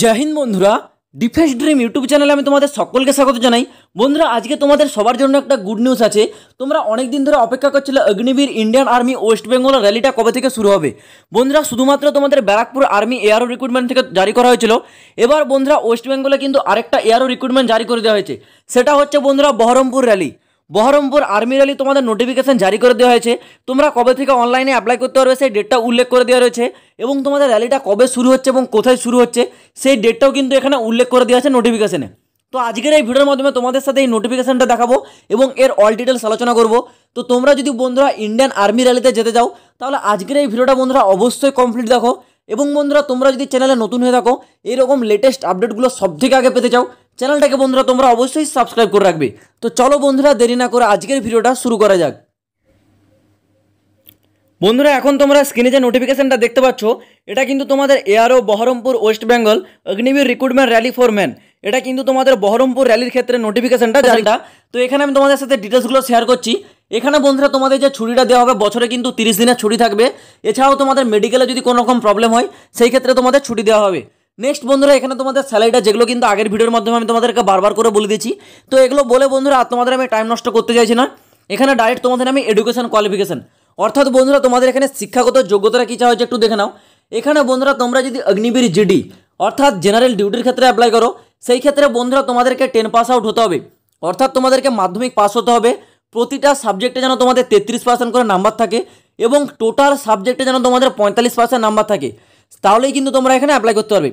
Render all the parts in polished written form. जय हिंद बंधुरा defence dream YouTube channel में तुम्हारे सकल के स्वागत जानाई। बंधुरा आज के तुम्हारे सबार जोन्नो एक गुड न्यूज आछे। तुम्हारा अनेक दिन धरे अपेक्षा करछिले अग्निवीर इंडियन आर्मी वेस्ट बेंगल रैलीटा कबे थेके शुरू होबे। बंधुरा शुधुमात्र तुम्हारे बैराकपुर आर्मी एआरओ रिक्रुटमेंट थेके जारी करा हयेछिलो। एबार बंधुरा वेस्ट बेंगले किन्तु आरेकटा एआरओ रिक्रुटमेंट जारी करे देওয়া হয়েছে। সেটা হচ্ছে বন্ধুরা Baharampur rally. Baharampur army rally तुम्हारे नोटिफिकेशन जारी कर देওয়া হয়েছে। तुम्हारा कब থেকে অনলাইনে अप्लाई করতে পারবে সেই ডেটটা উল্লেখ করে দেওয়া রয়েছে এবং তোমাদের रैलीটা কবে শুরু হচ্ছে এবং কোথায় শুরু হচ্ছে সেই ডেটটাও কিন্তু এখানে উল্লেখ করে দেওয়া আছে নোটিফিকেশনে। তো আজকের এই ভিডিওর মাধ্যমে তোমাদের সাথে এই নোটিফিকেশনটা দেখাবো এবং এর অল ডিটেইলস আলোচনা করব। তো তোমরা যদি বন্ধুরা ইন্ডিয়ান আর্মি র‍্যালিতে যেতে চাও তাহলে আজকের এই ভিডিওটা বন্ধুরা অবশ্যই কমপ্লিট দেখো। এবং বন্ধুরা তোমরা যদি চ্যানেলে নতুন হয়ে থাকো এরকম লেটেস্ট আপডেটগুলো সবথেকে আগে পেতে চাও চ্যানেলটাকে বন্ধুরা তোমরা অবশ্যই সাবস্ক্রাইব করে রাখবে। তো চলো বন্ধুরা দেরি না করে আজকের ভিডিওটা শুরু করা যাক। বন্ধুরা এখন তোমরা স্ক্রিনে যে নোটিফিকেশনটা দেখতে পাচ্ছ এটা কিন্তু তোমাদের ARO Baharampur West Bengal Agniveer recruitment rally for man. এটা কিন্তু তোমাদের বহরমপুর র্যালির ক্ষেত্রে নোটিফিকেশনটা জারিটা। তো এখানে আমি তোমাদের সাথে ডিটেলসগুলো শেয়ার করছি। এখানে বন্ধুরা তোমাদের যে ছুটিটা দেওয়া হবে বছরে কিন্তু 30 দিনের ছুটি থাকবে। এছাড়াও তোমাদের মেডিকেলে যদি কোনো রকম প্রবলেম হয় সেই ক্ষেত্রে তোমাদের ছুটি দেওয়া হবে। नेक्स्ट बंधुरा एखे तुम्हारे सैलरिटा जगो क्योंकि आगे भिडियोर माध्यम तुम्हारे बार बार बोले दीची। तो एगो बंधुरा तुम्हारे टाइम नष्ट करते चाहिए ना। एखे डायरेक्ट तुम्हारे एडुकेशन क्वालिफिकेशन अर्थात बंधुरा तुम्हारे एखे शिक्षागत योग्यता कि चाहिए एक देखे नाओ। एखे बंधुरा तुम्हारा जी अग्निवीर जिडी अर्थात जेनारेल डिउटिर क्षेत्र अप्लाई करो से क्षेत्र में बंधुरा तुम्हारे 10 पास आउट होते अर्थात तुम्हारे माध्यमिक पास होते प्रतिटा सबजेक्टे जान तुम्हारे 33% कर नम्बर थे और टोटाल सबजेक्टे जान तुम्हारे 45% नम्बर थे। তাহলেই কিন্তু তোমরা এখানে অ্যাপ্লাই করতে পারবে।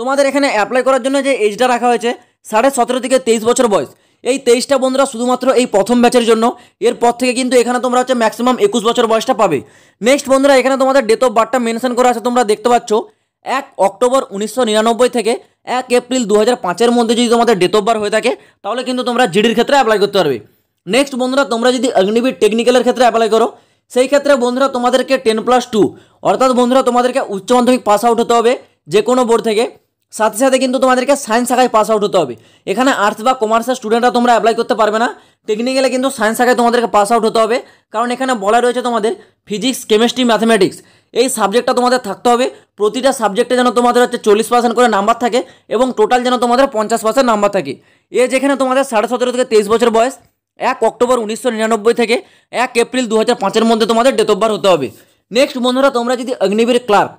তোমাদের এখানে অ্যাপ্লাই করার জন্য যে এজটা রাখা হয়েছে 17.5 থেকে 23 বছর বয়স। এই 23টা বন্ধুরা শুধুমাত্র এই প্রথম ব্যাচের জন্য। এরপর থেকে কিন্তু এখানে তোমরা হচ্ছে ম্যাক্সিমাম 21 বছর বয়সটা পাবে। নেক্সট বন্ধুরা এখানে তোমাদের ডেট অফ বার্থটা মেনশন করা আছে তোমরা দেখতে পাচ্ছ 1 অক্টোবর 1999 থেকে 1 এপ্রিল 2005 এর মধ্যে যদি তোমাদের ডেট অফ বার্থ হয়ে থাকে তাহলে কিন্তু তোমরা জিডির ক্ষেত্রে অ্যাপ্লাই করতে পারবে। নেক্সট বন্ধুরা তোমরা যদি অগ্নিবীর টেকনিক্যালের ক্ষেত্রে অ্যাপ্লাই করো সেই ক্ষেত্রে বন্ধুরা তোমাদেরকে 10+2 অর্থাৎ বন্ধুরা তোমাদেরকে উচ্চ মাধ্যমিক পাস আউট হতে হবে যে কোনো বোর্ড থেকে। সাথে সাথে কিন্তু তোমাদেরকে সায়েন্স শাখায় পাস আউট হতে হবে। এখানে আর্টস বা কমার্সের স্টুডেন্টরা তোমরা অ্যাপ্লাই করতে পারবে না। টেকনিক্যালে কিন্তু সায়েন্স শাখায় তোমাদেরকে পাস আউট হতে হবে কারণ এখানে বলা রয়েছে তোমাদের ফিজিক্স কেমিস্ট্রি ম্যাথমেটিক্স এই সাবজেক্টটা তোমাদের থাকতে হবে। প্রতিটা সাবজেক্টে যেন তোমাদের হচ্ছে 40% করে নাম্বার থাকে এবং টোটাল যেন তোমাদের 50% নাম্বার থাকে। যেখানে তোমাদের 17.5 থেকে 23 বছর বয়স 1 অक्टोबर 1999 থেকে 1 एप्रिल 2005 মধ্যে তোমাদের ডেট অফ বার্থ হতে হবে। নেক্সট বন্ধুরা তোমরা যদি অগ্নিবীর ক্লার্ক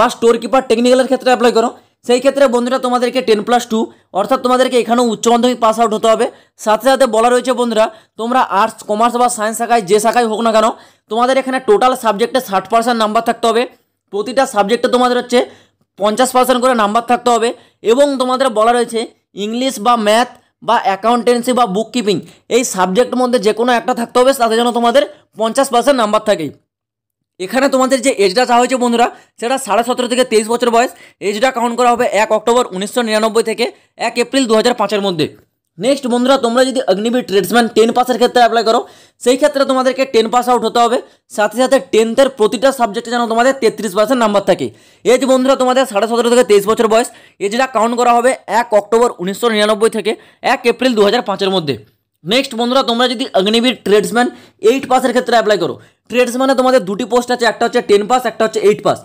বা স্টোর কিপার টেকনিক্যালের ক্ষেত্রে অ্যাপ্লাই করো সেই ক্ষেত্রে বন্ধুরা তোমাদেরকে 10+2 অর্থাৎ তোমাদেরকে এখানেও উচ্চ মাধ্যমিক পাস আউট হতে হবে। সাথে সাথে বলা রয়েছে বন্ধুরা তোমরা আর্টস কমার্স বা সায়েন্স শাখায় যে শাখায় হোক না কেন তোমাদের এখানে টোটাল সাবজেক্টে 60% নাম্বার থাকতে হবে। প্রতিটা সাবজেক্টে তোমাদের হচ্ছে 50% করে নাম্বার থাকতে হবে এবং তোমাদের বলা রয়েছে ইংলিশ বা ম্যাথ বা অ্যাকাউন্টেন্সি বা বুক কিপিং এই সাবজেক্ট মধ্যে যে কোনো একটা থাকতে হবে তাতে যেন তোমাদের 50% নাম্বার থাকে। এখানে তোমাদের যে এজটা চাওয়া হয়েছে বন্ধুরা সেটা 17.5 থেকে 23 বছর বয়স। এজটা কাউন্ট করা হবে 1 অক্টোবর 1999 থেকে 1 এপ্রিল 2005 মধ্যে। নেক্সট বন্ধুরা তোমরা যদি অগ্নিবীর ট্রেডসম্যান 10 পাসের ক্ষেত্রে অ্যাপ্লাই করো সেই ক্ষেত্রে তোমাদেরকে 10 পাস আউট হতে হবে। সাথে সাথে 10th এর প্রতিটা সাবজেক্টে যেন তোমাদের 33% নাম্বার থাকে। এজ বন্ধুরা তোমাদের 17.5 থেকে 23 বছর বয়স। এজটা কাউন্ট করা হবে 1 অক্টোবর 1999 থেকে 1 এপ্রিল 2005 মধ্যে। নেক্সট বন্ধুরা তোমরা যদি অগ্নিবীর ট্রেডসম্যান 8 পাসের ক্ষেত্রে অ্যাপ্লাই করো ট্রেডসম্যানে তোমাদের দুটি পোস্ট আছে একটা হচ্ছে 10 পাস একটা হচ্ছে 8 পাস।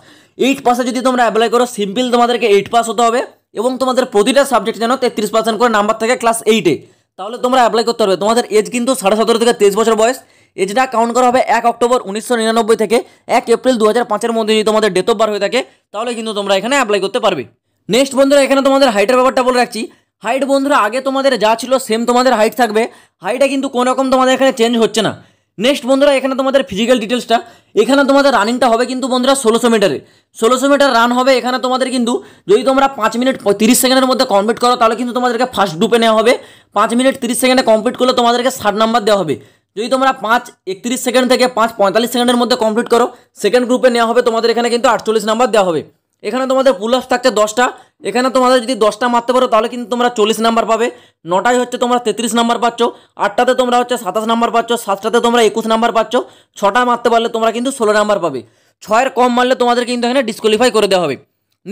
8 পাসে যদি তোমরা অ্যাপ্লাই করো সিম্পল তোমাদেরকে 8 পাস হতে হবে এবং তোমাদের প্রতিটা সাবজেক্ট যেন 33% করে নাম্বার থাকে ক্লাস 8-এ তাহলে তোমরা অ্যাপ্লাই করতে পারবে। তোমাদের এজ কিন্তু 17.5 থেকে 23 বছর বয়স। এজটা কাউন্ট করা হবে 1 অক্টোবর 1999 থেকে 1 এপ্রিল 2005 মধ্যে যদি তোমাদের ডেট অফ বার্থ হয়ে থাকে তাহলে কিন্তু তোমরা এখানে অ্যাপ্লাই করতে পারবে। নেক্সট বন্ধুরা এখানে তোমাদের হাইটের ব্যাপারটা বলে রাখছি। হাইট বন্ধুরা আগে তোমাদের যা ছিল সেম তোমাদের হাইট থাকবে। হাইটটা কিন্তু কোনো রকম তোমাদের এখানে চেঞ্জ হচ্ছে না। নেক্সট বন্ধুরা এখানে তোমাদের ফিজিক্যাল ডিটেলসটা এখানে তোমাদের রানিংটা হবে কিন্তু বন্ধুরা 1600 মিটারে। 1600 মিটার রান হবে এখানে তোমাদের কিন্তু যদি তোমরা 5 মিনিট 30 সেকেন্ডের মধ্যে কমপ্লিট করো তাহলে কিন্তু তোমাদেরকে ফার্স্ট গ্রুপে নেওয়া হবে। 5 মিনিট 30 সেকেন্ডে কমপ্লিট করলে তোমাদেরকে 60 নাম্বার দেওয়া হবে। যদি তোমরা 5:31 সেকেন্ড থেকে 5:45 সেকেন্ডের মধ্যে কমপ্লিট করো সেকেন্ড গ্রুপে নেওয়া হবে। তোমাদের এখানে কিন্তু 48 নাম্বার দেওয়া হবে। এখানে তোমাদের পুল আপ থাকছে 10টা। এখানে তোমাদের যদি 10টা মারতে পারো তাহলে কিন্তু তোমরা 40 নাম্বার পাবে। 9টায় হচ্ছে তোমরা 33 নাম্বার পাচ্ছ। 8টাতে তোমরা হচ্ছে 27 নাম্বার পাচ্ছ। 7টাতে তোমরা 21 নাম্বার পাচ্ছ। 6টা মারতে পারলে তোমরা কিন্তু 16 নাম্বার পাবে। 6-এর কম মারলে তোমাদের কিন্তু এখানে ডিসকোয়ালিফাই করে দেওয়া হবে।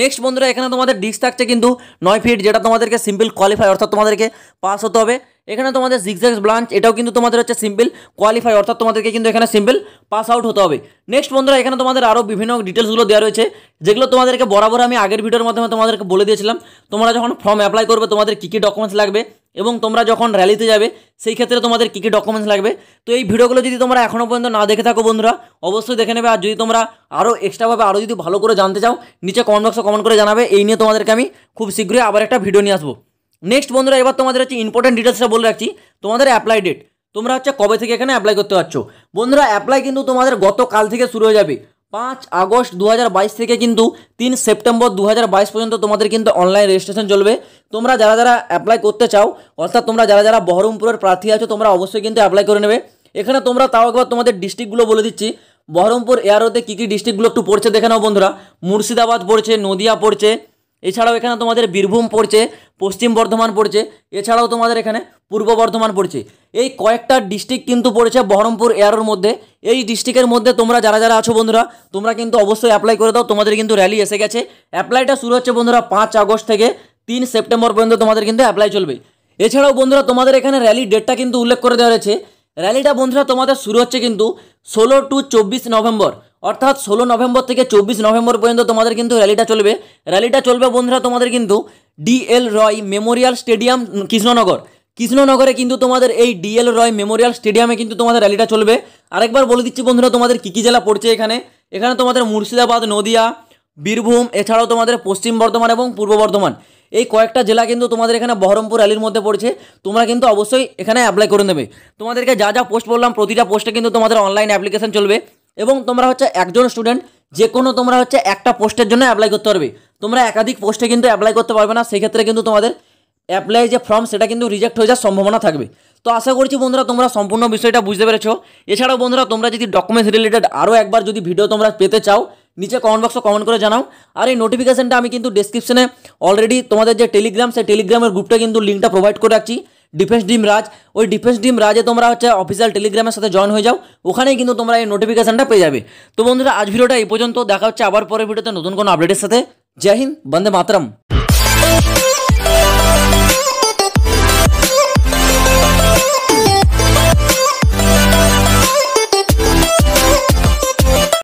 নেক্সট বন্ধুরা এখানে তোমাদের ডিস্ক থাকছে কিন্তু 9 ফিট যেটা তোমাদেরকে সিম্পল কোয়ালিফাই অর্থাৎ তোমাদেরকে পাস হতে হবে। এখানে তোমাদের জিগজ্যাগ ব্রাঞ্চ এটাও কিন্তু তোমাদের হচ্ছে সিম্পল কোয়ালিফাই, অর্থাৎ তোমাদেরকে কিন্তু এখানে সিম্পল পাস আউট হতে হবে। নেক্সট বন্ধুরা এখানে তোমাদের আরও বিভিন্ন ডিটেলসগুলো দেওয়া রয়েছে, যেগুলো তোমাদেরকে বরাবর আমি আগের ভিডিওর মাধ্যমে তোমাদেরকে বলে দিয়েছিলাম। তোমরা যখন ফর্ম অ্যাপ্লাই করবে তোমাদের কী কী ডকুমেন্টস লাগবে এবং তোমরা যখন র্যালিতে যাবে সেই ক্ষেত্রে তোমাদের কী কী ডকুমেন্টস লাগবে। তো এই ভিডিওগুলো যদি তোমরা এখনও পর্যন্ত না দেখে থাকো বন্ধুরা অবশ্যই দেখে নেবে। আর যদি তোমরা আরও এক্সট্রাভাবে আরও যদি ভালো করে জানতে চাও নিচে কমেন্ট বক্সে কমেন্ট করে জানাবে, এই নিয়ে তোমাদেরকে আমি খুব শীঘ্রই আবার একটা ভিডিও নিয়ে আসবো। নেক্সট বন্ধুরা এবার তোমাদের হচ্ছে ইম্পর্টেন্ট ডিটেলসটা বলে রাখছি, তোমাদের অ্যাপ্লাই ডেট তোমরা হচ্ছে কবে থেকে এখানে অ্যাপ্লাই করতে পারছো। বন্ধুরা অ্যাপ্লাই কিন্তু তোমাদের গতকাল থেকে শুরু হয়ে যাবে, 5 আগস্ট 2022 থেকে কিন্তু 3 সেপ্টেম্বর 2022 পর্যন্ত তোমাদের কিন্তু অনলাইন রেজিস্ট্রেশন চলবে। তোমরা যারা যারা অ্যাপ্লাই করতে চাও অর্থাৎ তোমরা যারা যারা বহরমপুরের প্রার্থী আছো তোমরা অবশ্যই কিন্তু অ্যাপ্লাই করে নেবে। এখানে তোমরা তাও একবার তোমাদের ডিস্ট্রিক্টগুলো বলে দিচ্ছি, বহরমপুর এয়ারওতে কী কী ডিস্ট্রিক্টগুলো একটু পড়ছে দেখে নাও বন্ধুরা। মুর্শিদাবাদ পড়ছে, নদিয়া পড়ছে, এছাড়াও এখানে তোমাদের বীরভূম পড়ছে, পশ্চিম বর্ধমান পড়ছে, এছাড়াও তোমাদের এখানে পূর্ব বর্ধমান পড়ছে। এই কয়েকটা ডিস্ট্রিক্ট কিন্তু পড়েছে বহরমপুর এয়ারওর মধ্যে। এই ডিস্ট্রিক্টের মধ্যে তোমরা যারা যারা আছো বন্ধুরা তোমরা কিন্তু অবশ্যই অ্যাপ্লাই করে দাও, তোমাদের কিন্তু র্যালি এসে গেছে। অ্যাপ্লাইটা শুরু হচ্ছে বন্ধুরা 5 আগস্ট থেকে 3 সেপ্টেম্বর পর্যন্ত তোমাদের কিন্তু অ্যাপ্লাই চলবে। এছাড়াও বন্ধুরা তোমাদের এখানে র্যালি ডেটটা কিন্তু উল্লেখ করে দেওয়া রয়েছে। র্যালিটা বন্ধুরা তোমাদের শুরু হচ্ছে কিন্তু 16 টু 24 নভেম্বর, অর্থাৎ 16 নভেম্বর থেকে 24 নভেম্বর পর্যন্ত তোমাদের কিন্তু র্যালিটা চলবে। র্যালিটা চলবে বন্ধুরা তোমাদের কিন্তু D L Roy memorial stadium Krishnanagar, কৃষ্ণনগরে কিন্তু তোমাদের এই ডিএল রয় মেমোরিয়াল স্টেডিয়ামে কিন্তু তোমাদের র্যালিটা চলবে। আরেকবার বলে দিচ্ছি বন্ধুরা তোমাদের কী কী জেলা পড়ছে এখানে। এখানে তোমাদের মুর্শিদাবাদ, নদিয়া, বীরভূম, এছাড়াও তোমাদের পশ্চিম বর্ধমান এবং পূর্ব বর্ধমান, এই কয়েকটা জেলা কিন্তু তোমাদের এখানে বহরমপুর র্যালির মধ্যে পড়ছে। তোমরা কিন্তু অবশ্যই এখানে অ্যাপ্লাই করে নেবে। তোমাদেরকে যা যা পোস্ট বললাম প্রতিটা পোস্টে কিন্তু তোমাদের অনলাইন অ্যাপ্লিকেশন চলবে এবং তোমরা হচ্ছে একজন স্টুডেন্ট যে কোনো তোমরা হচ্ছে একটা পোস্টের জন্য অ্যাপ্লাই করতে পারবে। তোমরা একাধিক পোস্টে কিন্তু অ্যাপ্লাই করতে পারবে না, সেক্ষেত্রে কিন্তু তোমাদের অ্যাপ্লাই যে ফর্ম সেটা কিন্তু রিজেক্ট হয়ে যাওয়ার সম্ভাবনা থাকবে। তো আশা করছি বন্ধুরা তোমরা সম্পূর্ণ বিষয়টা বুঝতে পেরেছো। এছাড়াও বন্ধুরা তোমরা যদি ডকুমেন্টস রিলেটেড আরও একবার যদি ভিডিও তোমরা পেতে চাও নিচে কমেন্ট বক্সে কমেন্ট করে জানাও। আর এই নোটিফিকেশনটা আমি কিন্তু ডেসক্রিপশনে অলরেডি তোমাদের যে টেলিগ্রাম সেই টেলিগ্রামের গ্রুপটা কিন্তু লিঙ্কটা প্রোভাইড করে রাখছি, ডিফেন্স ড্রিম রাজ। ওই ডিফেন্স ড্রিম রাজে তোমরা হচ্ছে অফিসিয়াল টেলিগ্রামের সাথে জয়েন হয়ে যাও, ওখানেই কিন্তু তোমরা এই নোটিফিকেশনটা পেয়ে যাবে। তো বন্ধুরা আজ ভিডিওটা এই পর্যন্ত, দেখা হচ্ছে আবার পরের ভিডিওতে নতুন কোনো আপডেটের সাথে। জয় হিন্দ, বন্দে মাতরম।